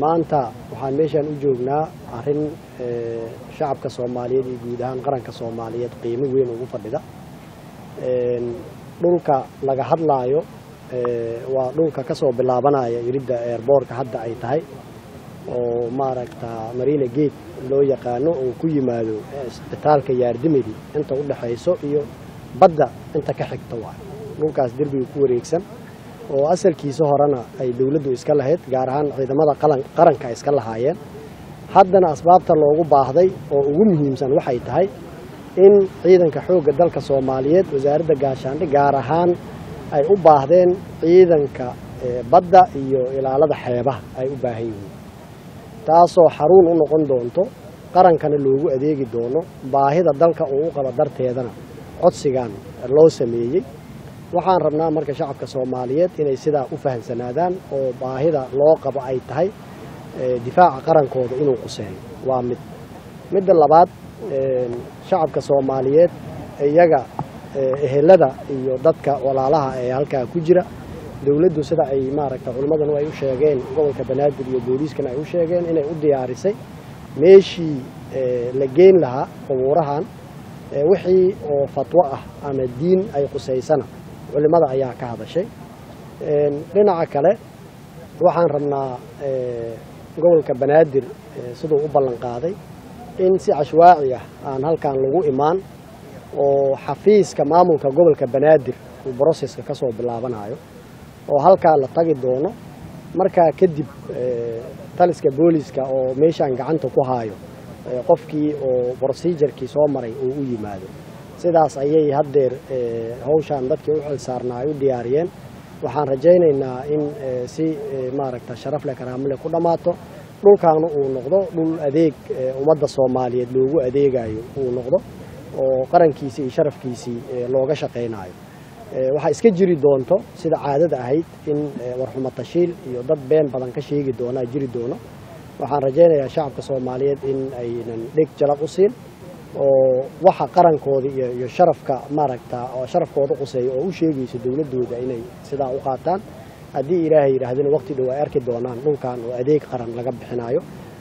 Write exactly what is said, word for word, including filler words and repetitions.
maanta waxaan meeshaan u joognaa arin shacabka Soomaaliyeed iyo guud ahaan qaranka Soomaaliyeed qiimo weyn ugu fadhida een dhulka laga hadlaayo ee waa dhulka ka soo bilaabanaya irida airport ka hadda ay tahay oo maaragta Marina Gate loo yaqaano oo ku yimaado isbitaalka Yaardimidi inta u dhaxayso iyo badda inta ka xigta waa dhulkaas dirbiga ku wareegsan oo asalkiisa horena ay dawladdu iska lahayd gaar ahaan ciidamada qaranka iska lahaayeen haddana asbaabta loogu baahday oo ugu muhiimsan waxay tahay in ciidanka xoogga dalka Soomaaliyeed wasaaradda gaashaandhig gaar ahaan ay u baahdeen ciidanka badda iyo ilaalada xeebaha ay u baahan yihiin taasoo xaruun u noqon doonto qarankana loogu adeegi doono baahida dalka uu qaba darteedana codsigan loo sameeyay waxaan rabnaa marka shacabka Soomaaliyeed inay sidaa u fahansanaadaan oo baahida loo qabo ay tahay difaaca qarankooda inuu quseeyo waa mid mid labaad ee shacabka Soomaaliyeed iyaga ehelada iyo dadka walaalaha ee halka ku jira dawladdu sida ay maaragta culmadan way u sheegeen gobolka Banaadir iyo booliiskana ay u sheegeen inay u diyaarisay meeshii la geyn lahaa qubuurahan wixii oo fatwa ah ama diin ay quseysana culimada ayaa ka hadashay ee dhinaca kale waxaan rabnaa ee gobolka Banaadir sidoo u ballan qaaday in si ashwaaci ah aan halkaan lagu imaan oo xafiiska maamulka gobolka Banaadir oo processka ka soo bilaabanayo oo halka la tagi doono marka kadib taliska booliska oo meeshan gacanta ku haayo qofkii oo procedurekii soo maray oo u yimaado sidaas ayay haddeer hawshan dadkii u xil saarnaayo diyaariyeen waxaan rajaynaynaa in si maaragta sharaf leh karaamo leh ku dhamaato dhulkaanu uu noqdo dhul adeeg ummadda Soomaaliyeed loogu adeegayo uu noqdo oo qarankiisa iyo sharafkiisa looga shaqeynayo waxa iska jiri doonto sida caadada ahayd in warxuma tashiil iyo dad been badan ka sheegi doona jiri doono waxaan rajaynayaa shacabka Soomaaliyeed in aynan dhig jalaq u siin oo waxa qarankooda iyo sharafka maaragta oo sharafkooda quseeyo oo u sheegayso dawladooda inay sida u qaataan hadii Ilaahay yiraahdo waqti dhow ay arki doonaan dhulkan oo adeeg qaran laga bixinayo